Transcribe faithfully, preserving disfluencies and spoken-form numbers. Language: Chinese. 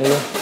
那个。